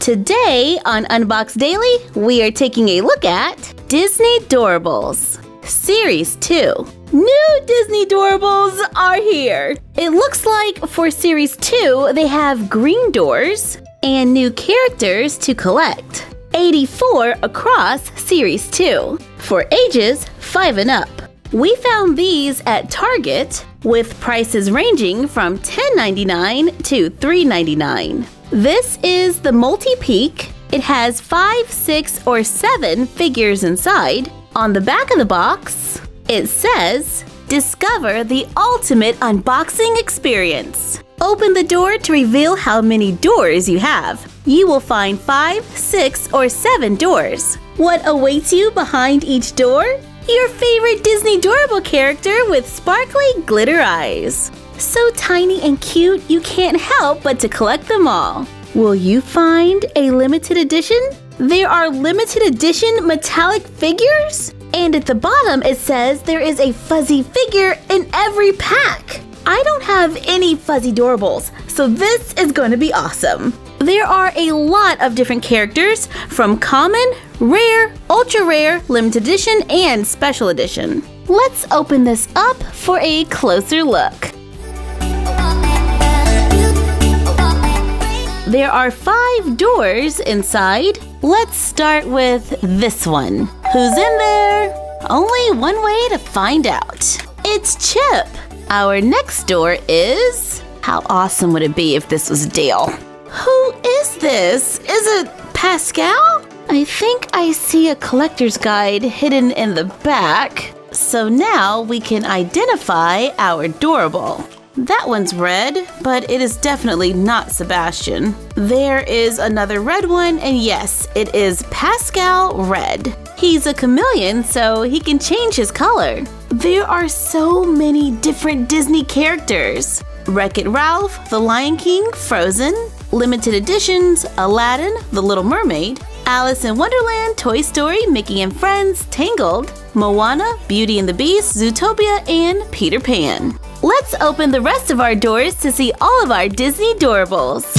Today on Unbox Daily, we are taking a look at Disney Doorables Series 2. New Disney Doorables are here! It looks like for Series 2, they have green doors and new characters to collect. 84 across Series 2, for ages 5 and up. We found these at Target with prices ranging from $10.99 to $3.99. This is the multi-peak. It has 5, 6, or 7 figures inside. On the back of the box, it says, "Discover the ultimate unboxing experience." Open the door to reveal how many doors you have. You will find 5, 6, or 7 doors. What awaits you behind each door? Your favorite Disney Doorable character with sparkly glitter eyes. So tiny and cute, you can't help but to collect them all. Will you find a limited edition? There are limited edition metallic figures? And at the bottom it says there is a fuzzy figure in every pack. I don't have any fuzzy Doorables, so this is going to be awesome. There are a lot of different characters from common, rare, ultra rare, limited edition, and special edition. Let's open this up for a closer look. There are 5 doors inside. Let's start with this one. Who's in there? Only one way to find out. It's Chip. Our next door is… How awesome would it be if this was Dale? Who is this? Is it Pascal? I think I see a collector's guide hidden in the back. So now we can identify our Doorable. That one's red, but it is definitely not Sebastian. There is another red one, and yes, it is Pascal Red. He's a chameleon, so he can change his color. There are so many different Disney characters. Wreck-It Ralph, The Lion King, Frozen, limited editions, Aladdin, The Little Mermaid, Alice in Wonderland, Toy Story, Mickey and Friends, Tangled, Moana, Beauty and the Beast, Zootopia, and Peter Pan. Let's open the rest of our doors to see all of our Disney Doorables.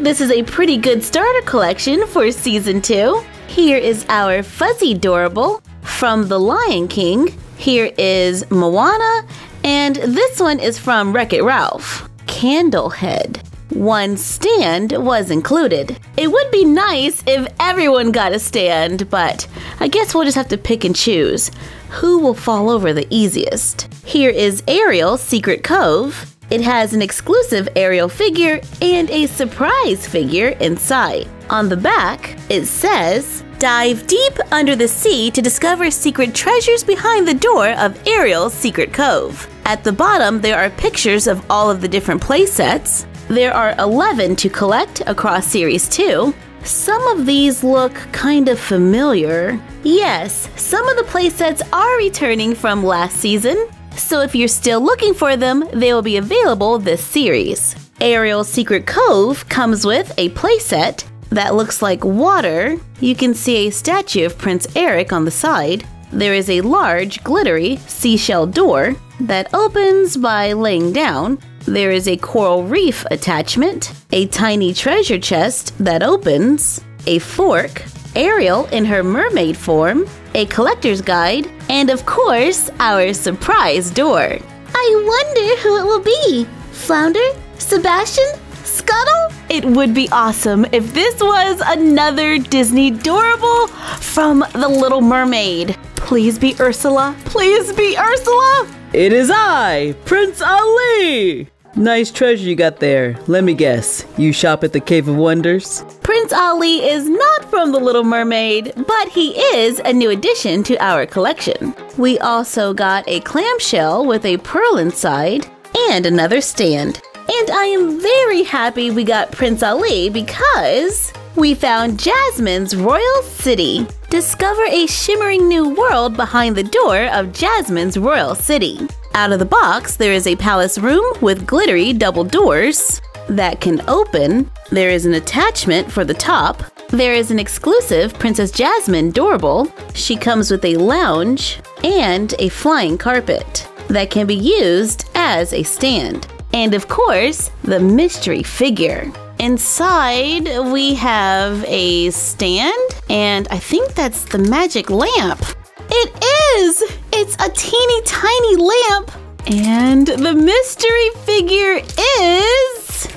This is a pretty good starter collection for Season 2. Here is our Fuzzy Doorable from The Lion King. Here is Moana. And this one is from Wreck-It Ralph. Candlehead. One stand was included. It would be nice if everyone got a stand, but I guess we'll just have to pick and choose who will fall over the easiest. Here is Ariel's Secret Cove. It has an exclusive Ariel figure and a surprise figure inside. On the back, it says, "Dive deep under the sea to discover secret treasures behind the door of Ariel's Secret Cove." At the bottom, there are pictures of all of the different play sets. There are 11 to collect across Series 2. Some of these look kind of familiar. Yes, some of the play sets are returning from last season. So if you're still looking for them, they will be available this series. Ariel's Secret Cove comes with a playset that looks like water. You can see a statue of Prince Eric on the side. There is a large, glittery seashell door that opens by laying down. There is a coral reef attachment, a tiny treasure chest that opens, a fork, Ariel in her mermaid form, a collector's guide, and of course, our surprise door. I wonder who it will be. Flounder? Sebastian? Scuttle? It would be awesome if this was another Disney Doorable from The Little Mermaid. Please be Ursula. Please be Ursula! It is I, Prince Ali! Nice treasure you got there. Let me guess, you shop at the Cave of Wonders? Prince Ali is not from The Little Mermaid, but he is a new addition to our collection. We also got a clamshell with a pearl inside and another stand. And I am very happy we got Prince Ali because we found Jasmine's Royal City. Discover a shimmering new world behind the door of Jasmine's Royal City. Out of the box, there is a palace room with glittery double doors that can open. There is an attachment for the top. There is an exclusive Princess Jasmine Doorable. She comes with a lounge and a flying carpet that can be used as a stand. And of course, the mystery figure. Inside, we have a stand, and I think that's the magic lamp. It is! It's a teeny tiny lamp! And the mystery figure is…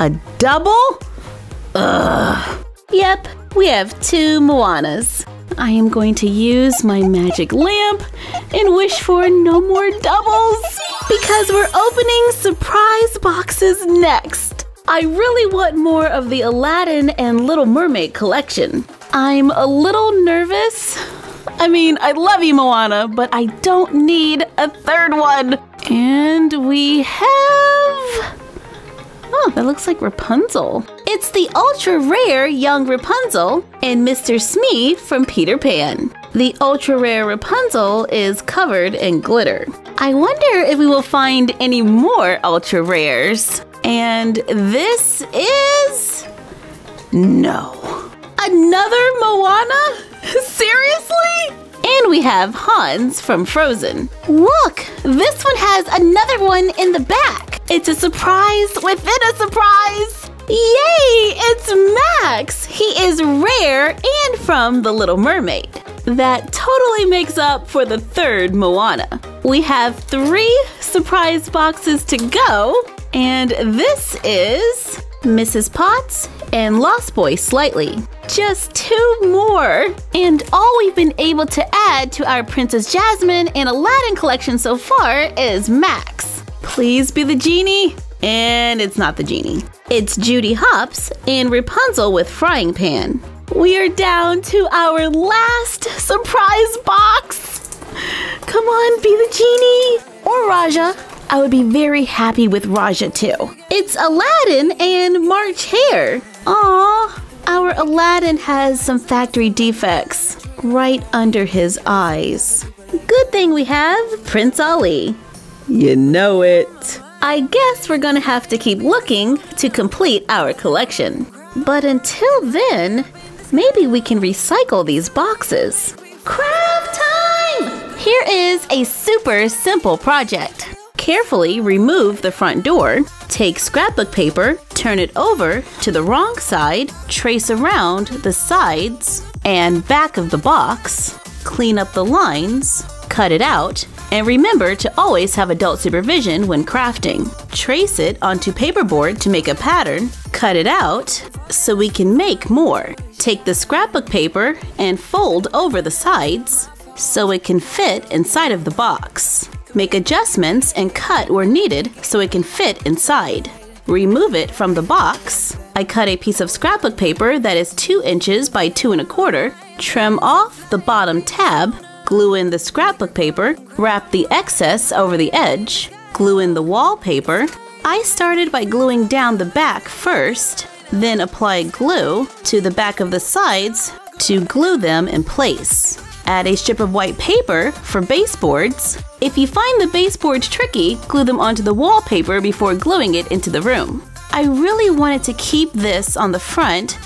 a double? Ugh. Yep, we have two Moanas. I am going to use my magic lamp and wish for no more doubles because we're opening surprise boxes next. I really want more of the Aladdin and Little Mermaid collection. I'm a little nervous. I mean, I love you, Moana, but I don't need a third one. And we have… oh, that looks like Rapunzel. It's the ultra-rare Young Rapunzel and Mr. Smee from Peter Pan. The ultra-rare Rapunzel is covered in glitter. I wonder if we will find any more ultra-rares. And this is… no. Another Moana? Seriously? And we have Hans from Frozen. Look! This one has another one in the back! It's a surprise within a surprise! Yay! It's Max! He is rare and from The Little Mermaid. That totally makes up for the third Moana. We have three surprise boxes to go, and this is… Mrs. Potts and Lost Boy Slightly. Just two more! And all we've been able to add to our Princess Jasmine and Aladdin collection so far is Max. Please be the genie. And it's not the genie. It's Judy Hopps and Rapunzel with Frying Pan. We are down to our last surprise box! Come on, be the genie! Or Raja. I would be very happy with Raja too. It's Aladdin and March Hare. Aww, our Aladdin has some factory defects right under his eyes. Good thing we have Prince Ali. You know it. I guess we're gonna have to keep looking to complete our collection. But until then, maybe we can recycle these boxes. Craft time! Here is a super simple project. Carefully remove the front door, take scrapbook paper, turn it over to the wrong side, trace around the sides and back of the box, clean up the lines, cut it out, and remember to always have adult supervision when crafting. Trace it onto paperboard to make a pattern, cut it out so we can make more. Take the scrapbook paper and fold over the sides so it can fit inside of the box. Make adjustments and cut where needed so it can fit inside. Remove it from the box. I cut a piece of scrapbook paper that is 2 inches by 2 1/4. Trim off the bottom tab. Glue in the scrapbook paper. Wrap the excess over the edge. Glue in the wallpaper. I started by gluing down the back first, then apply glue to the back of the sides to glue them in place. Add a strip of white paper for baseboards. If you find the baseboards tricky, glue them onto the wallpaper before gluing it into the room. I really wanted to keep this on the front,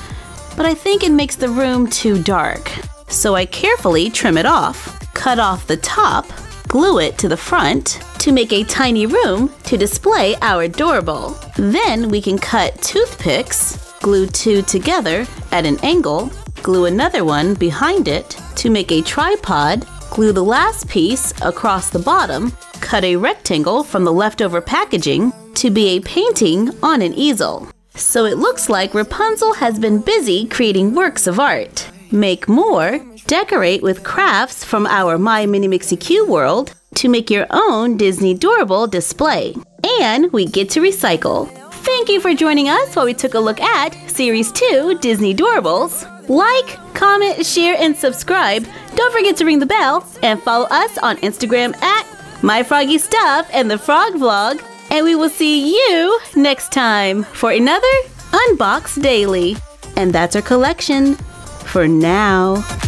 but I think it makes the room too dark. So I carefully trim it off, cut off the top, glue it to the front to make a tiny room to display our Doorable. Then we can cut toothpicks, glue two together at an angle, glue another one behind it to make a tripod, glue the last piece across the bottom, cut a rectangle from the leftover packaging to be a painting on an easel. So it looks like Rapunzel has been busy creating works of art. Make more, decorate with crafts from our My Mini Mixie Q world to make your own Disney Doorable display. And we get to recycle. Thank you for joining us while we took a look at Series 2 Disney Doorables. Like, comment, share, and subscribe. Don't forget to ring the bell and follow us on Instagram at MyFroggyStuff and the Frog Vlog. And we will see you next time for another Unbox Daily. And that's our collection for now.